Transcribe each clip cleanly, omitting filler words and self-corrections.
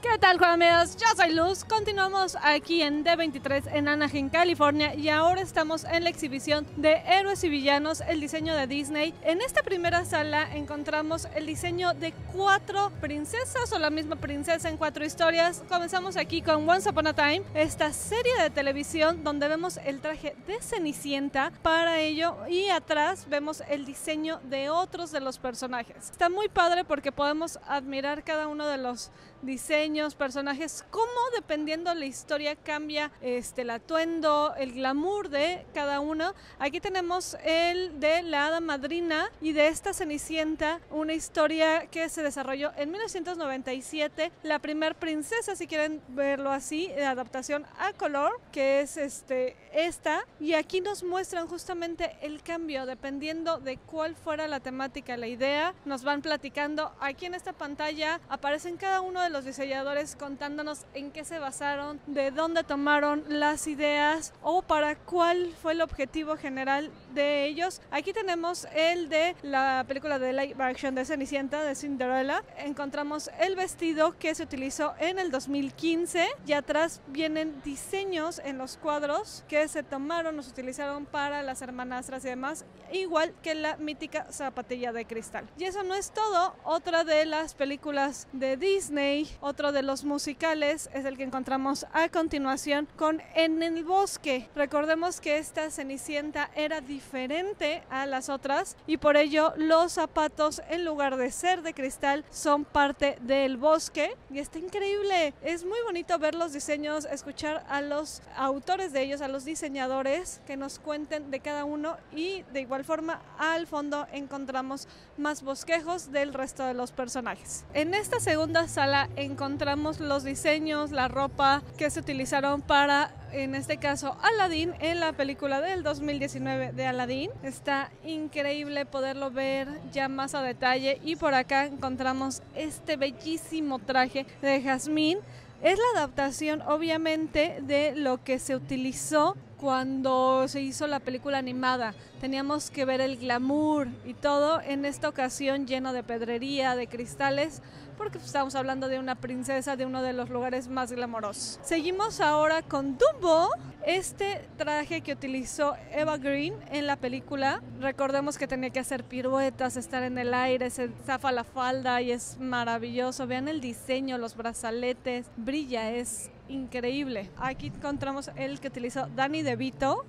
¿Qué tal, Juan amigos? Yo soy Luz, continuamos aquí en D23 en Anaheim, California, y ahora estamos en la exhibición de Héroes y Villanos, el diseño de Disney. En esta primera sala encontramos el diseño de 4 princesas o la misma princesa en 4 historias. Comenzamos aquí con Once Upon a Time, esta serie de televisión donde vemos el traje de Cenicienta para ello, y atrás vemos el diseño de otros de los personajes. Está muy padre porque podemos admirar cada uno de los diseños, personajes, cómo dependiendo la historia cambia el atuendo, el glamour de cada uno. Aquí tenemos el de la hada madrina y de esta Cenicienta, una historia que se desarrolló en 1997, la primer princesa, si quieren verlo así, de adaptación a color, que es esta, y aquí nos muestran justamente el cambio dependiendo de cuál fuera la temática, la idea. Nos van platicando, aquí en esta pantalla aparecen cada uno de los diseñadores contándonos en qué se basaron, de dónde tomaron las ideas o para cuál fue el objetivo general de ellos. Aquí tenemos el de la película de live action de Cenicienta, de Cinderella. Encontramos el vestido que se utilizó en el 2015 y atrás vienen diseños en los cuadros que se tomaron, los utilizaron para las hermanastras y demás, igual que la mítica zapatilla de cristal. Y eso no es todo, otra de las películas de Disney, otra de los musicales es el que encontramos a continuación con En el Bosque. Recordemos que esta Cenicienta era diferente a las otras y por ello los zapatos, en lugar de ser de cristal, son parte del bosque, y está increíble. Es muy bonito ver los diseños, escuchar a los autores de ellos, a los diseñadores, que nos cuenten de cada uno, y de igual forma al fondo encontramos más bosquejos del resto de los personajes. En esta segunda sala encontramos los diseños, la ropa que se utilizaron para, en este caso, Aladdin, en la película del 2019 de Aladdin. Está increíble poderlo ver ya más a detalle, y por acá encontramos este bellísimo traje de Jasmine. Es la adaptación obviamente de lo que se utilizó cuando se hizo la película animada. Teníamos que ver el glamour y todo, en esta ocasión lleno de pedrería, de cristales, porque estamos hablando de una princesa de uno de los lugares más glamorosos. Seguimos ahora con Dumbo, este traje que utilizó Eva Green en la película. Recordemos que tenía que hacer piruetas, estar en el aire, se zafa la falda y es maravilloso. Vean el diseño, los brazaletes, brilla, es increíble. Aquí encontramos el que utilizó Danny DeVito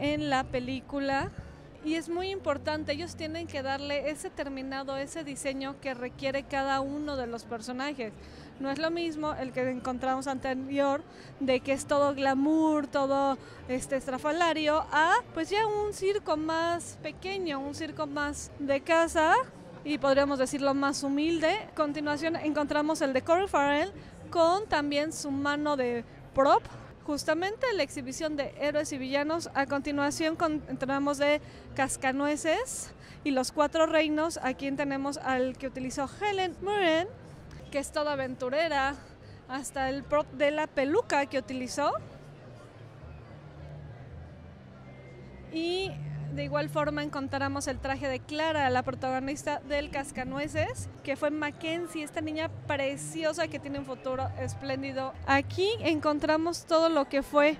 en la película. Y es muy importante, ellos tienen que darle ese terminado, ese diseño que requiere cada uno de los personajes. No es lo mismo el que encontramos anterior, de que es todo glamour, todo estrafalario, a pues ya un circo más pequeño, un circo más de casa y podríamos decirlo más humilde. A continuación encontramos el de Corey Farrell con también su mano de prop. Justamente la exhibición de Héroes y Villanos. A continuación entramos de Cascanueces y los Cuatro Reinos. Aquí tenemos al que utilizó Helen Moran, que es toda aventurera, hasta el prop de la peluca que utilizó. Y de igual forma encontramos el traje de Clara, la protagonista del Cascanueces, que fue Mackenzie, esta niña preciosa que tiene un futuro espléndido. Aquí encontramos todo lo que fue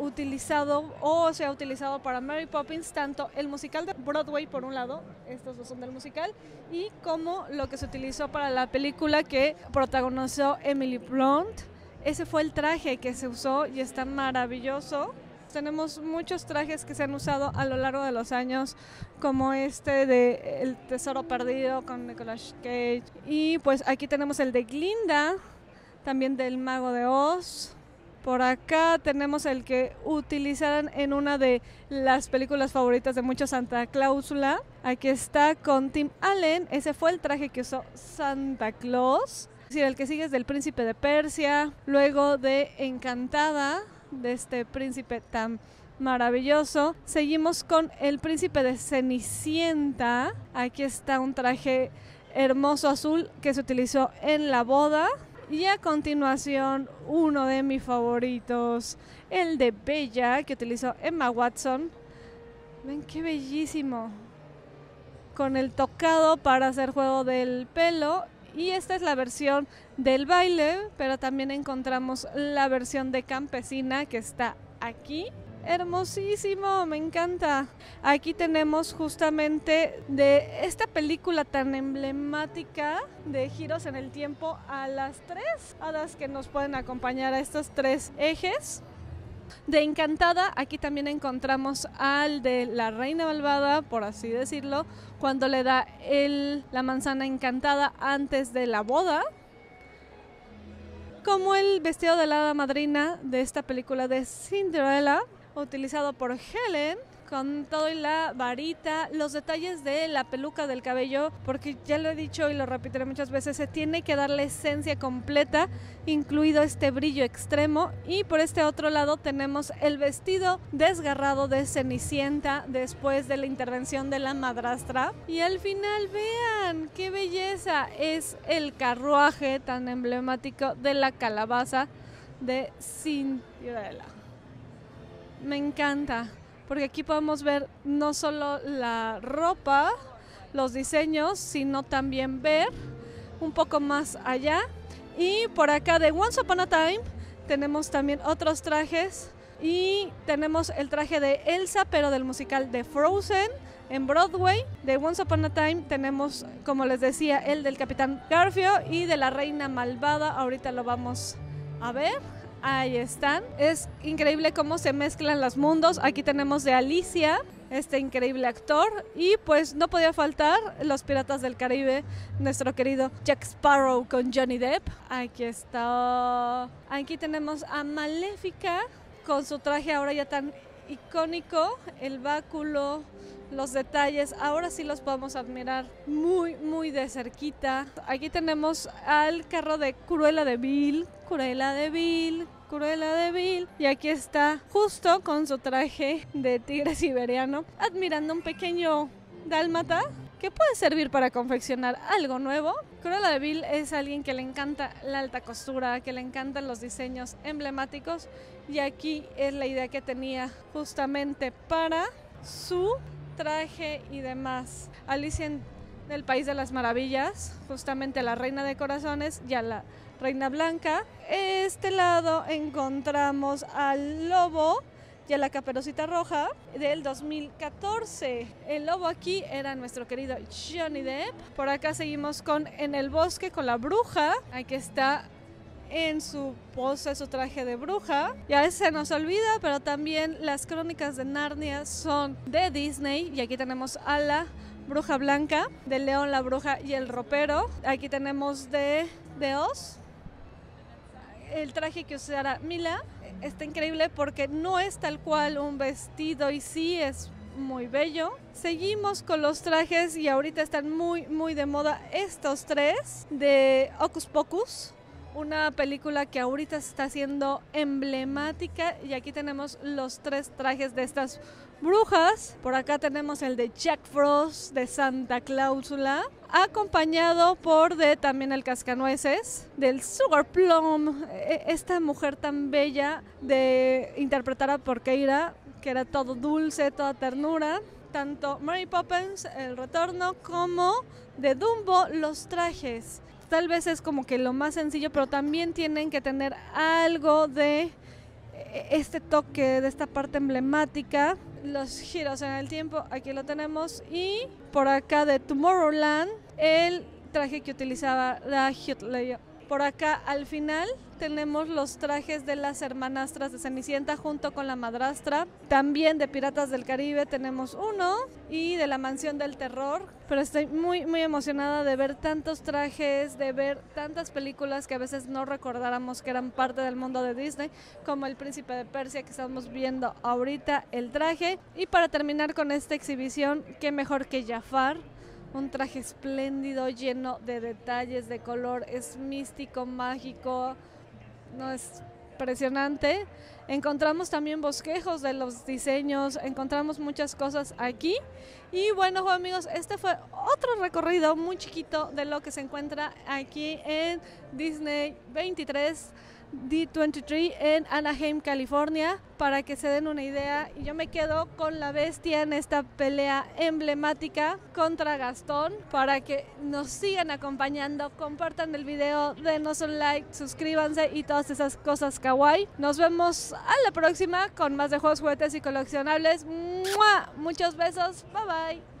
utilizado o se ha utilizado para Mary Poppins, tanto el musical de Broadway por un lado, estos dos son del musical, y como lo que se utilizó para la película que protagonizó Emily Blunt. Ese fue el traje que se usó y está maravilloso. Tenemos muchos trajes que se han usado a lo largo de los años, como este de El Tesoro Perdido con Nicolás Cage. Y pues aquí tenemos el de Glinda, también del Mago de Oz. Por acá tenemos el que utilizaron en una de las películas favoritas de muchos, Santa Clausula. Aquí está con Tim Allen, ese fue el traje que usó Santa Claus. Es decir, el que sigue es del Príncipe de Persia, luego de Encantada, de este príncipe tan maravilloso. Seguimos con el príncipe de Cenicienta. Aquí está un traje hermoso azul que se utilizó en la boda. Y a continuación, uno de mis favoritos, el de Bella, que utilizó Emma Watson. Ven qué bellísimo, con el tocado para hacer juego del pelo y esta es la versión del baile, pero también encontramos la versión de campesina que está aquí. Hermosísimo, me encanta. Aquí tenemos justamente de esta película tan emblemática de giros en el tiempo a las tres hadas que nos pueden acompañar a estos tres ejes. De Encantada, aquí también encontramos al de la Reina Malvada, por así decirlo, cuando le da la manzana encantada antes de la boda. Como el vestido de la hada madrina de esta película de Cinderella, utilizado por Helen, con todo y la varita, los detalles de la peluca del cabello, porque ya lo he dicho y lo repetiré muchas veces, se tiene que dar la esencia completa, incluido este brillo extremo. Y por este otro lado tenemos el vestido desgarrado de Cenicienta después de la intervención de la madrastra. Y al final, vean qué belleza, es el carruaje tan emblemático de la calabaza de Cinderella. Me encanta. Porque aquí podemos ver no solo la ropa, los diseños, sino también ver un poco más allá. Y por acá de Once Upon a Time tenemos también otros trajes. Y tenemos el traje de Elsa, pero del musical de Frozen en Broadway. De Once Upon a Time tenemos, como les decía, el del Capitán Garfio y de la Reina Malvada. Ahorita lo vamos a ver. Ahí están, es increíble cómo se mezclan los mundos. Aquí tenemos de Alicia, este increíble actor, y pues no podía faltar los Piratas del Caribe, nuestro querido Jack Sparrow con Johnny Depp. Aquí está, aquí tenemos a Maléfica con su traje ahora ya tan icónico, el báculo, los detalles, ahora sí los podemos admirar muy, muy de cerquita. Aquí tenemos al carro de Cruella de Vil, Cruella de Vil, Cruella de Vil. Y aquí está justo con su traje de tigre siberiano, admirando un pequeño dálmata que puede servir para confeccionar algo nuevo. Cruella de Vil es alguien que le encanta la alta costura, que le encantan los diseños emblemáticos. Y aquí es la idea que tenía justamente para su traje y demás. Alicia en el País de las Maravillas, justamente la Reina de Corazones y a la Reina Blanca. Este lado encontramos al lobo y a la Caperucita Roja del 2014. El lobo aquí era nuestro querido Johnny Depp. Por acá seguimos con En el Bosque con la Bruja. Aquí está en su pose, su traje de bruja. Y a veces se nos olvida, pero también las Crónicas de Narnia son de Disney. Y aquí tenemos a la Bruja Blanca, de León, la Bruja y el Ropero. Aquí tenemos de Oz, el traje que usará Mila. Está increíble porque no es tal cual un vestido y sí es muy bello. Seguimos con los trajes y ahorita están muy, muy de moda estos tres de Hocus Pocus. Una película que ahorita está siendo emblemática y aquí tenemos los tres trajes de estas brujas. Por acá tenemos el de Jack Frost de Santa Clausula, acompañado por también el Cascanueces, del Sugar Plum, esta mujer tan bella de interpretada por Keira, que era todo dulce, toda ternura. Tanto Mary Poppins, el retorno, como de Dumbo, los trajes. Tal vez es como que lo más sencillo, pero también tienen que tener algo de este toque, de esta parte emblemática. Los giros en el tiempo, aquí lo tenemos. Y por acá de Tomorrowland, el traje que utilizaba la Heath Ledger. Por acá al final tenemos los trajes de las hermanastras de Cenicienta junto con la madrastra. También de Piratas del Caribe tenemos uno y de la Mansión del Terror. Pero estoy muy, muy emocionada de ver tantos trajes, de ver tantas películas que a veces no recordáramos que eran parte del mundo de Disney, como El Príncipe de Persia que estamos viendo ahorita, el traje. Y para terminar con esta exhibición, qué mejor que Jafar. Un traje espléndido, lleno de detalles, de color, es místico, mágico, no es impresionante. Encontramos también bosquejos de los diseños, encontramos muchas cosas aquí. Y bueno, amigos, este fue otro recorrido muy chiquito de lo que se encuentra aquí en Disney 23. D23 en Anaheim, California, para que se den una idea. Y yo me quedo con la bestia en esta pelea emblemática contra Gastón. Para que nos sigan acompañando, compartan el video, denos un like, suscríbanse y todas esas cosas kawaii. Nos vemos a la próxima con más de juegos, juguetes y coleccionables. ¡Mua! Muchos besos, bye bye.